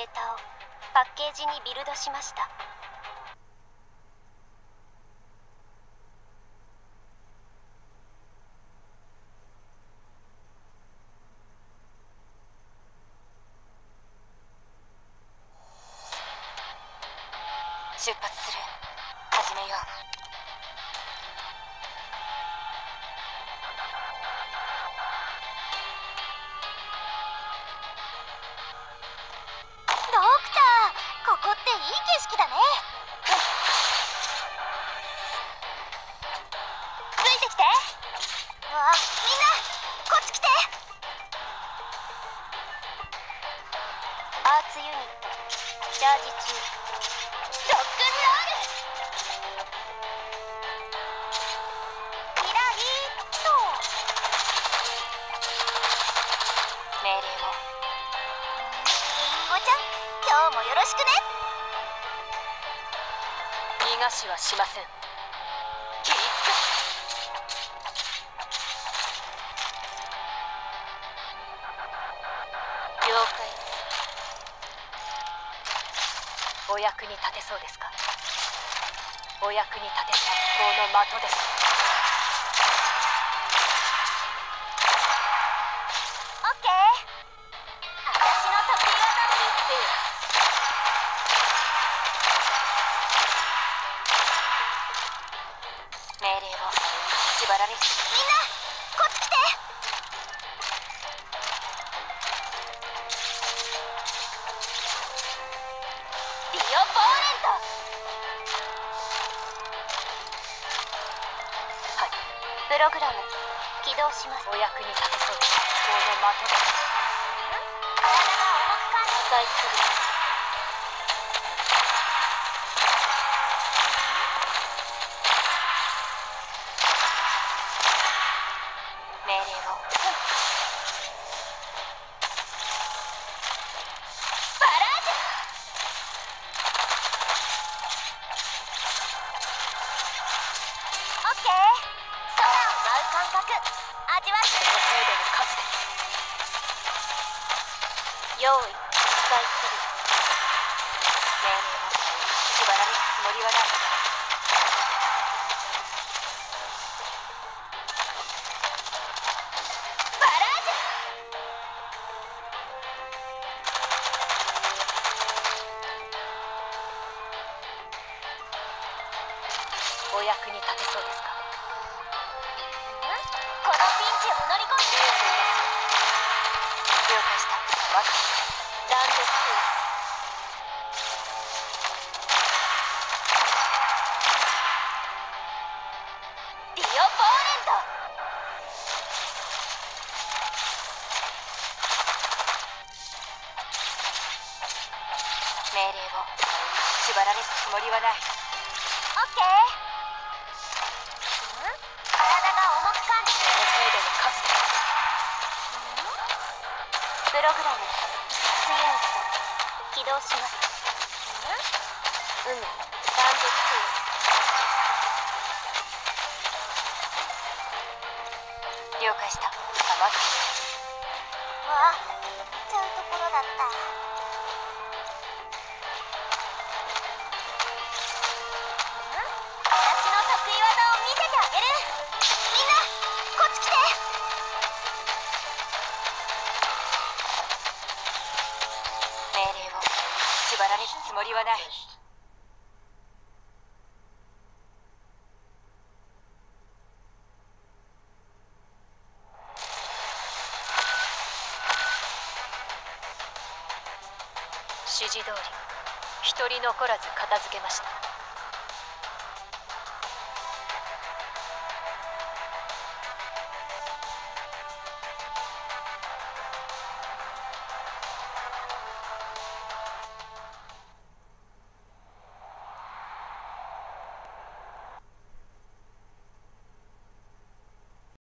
データをパッケージにビルドしました。出発する。始めよう。逃しはしません。切りつく。了解。お役に立てそうですか。お役に立て最高の的です。オッケー。プログラム起動します。お役に立てそうです。この的です。体が重く感じ再起動。命令を。バラージュ。用意再起動。命令を縛られるつもりはない。バラージュ。お役に立てそうですか。このピンチを乗り越えて。了解した。まず断絶する。プログラム起動します。断絶中。了解した。まずわあ、行っちゃうところだった。つもりはない。指示通り一人残らず片付けました。